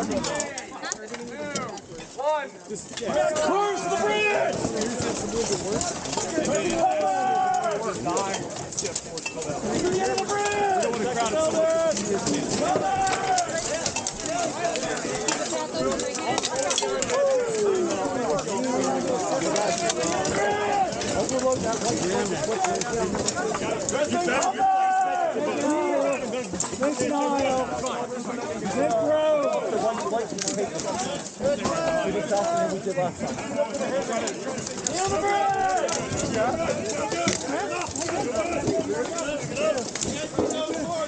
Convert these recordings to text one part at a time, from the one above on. Where's the bridge? Get the bridge! We don't want to crowd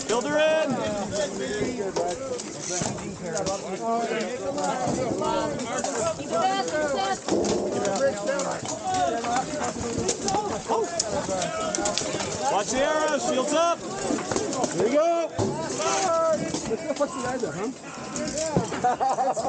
Builder in. Watch the arrow, shields up. Here we go. Let's go punch the guys up, huh? Let's go!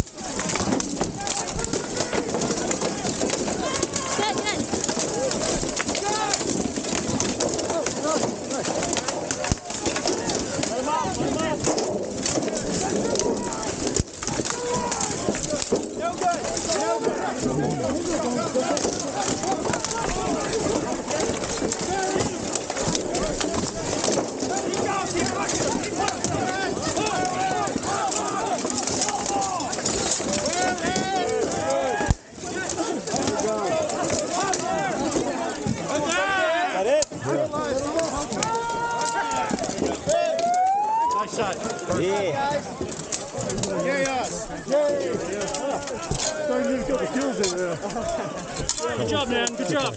Good job, man. Good job.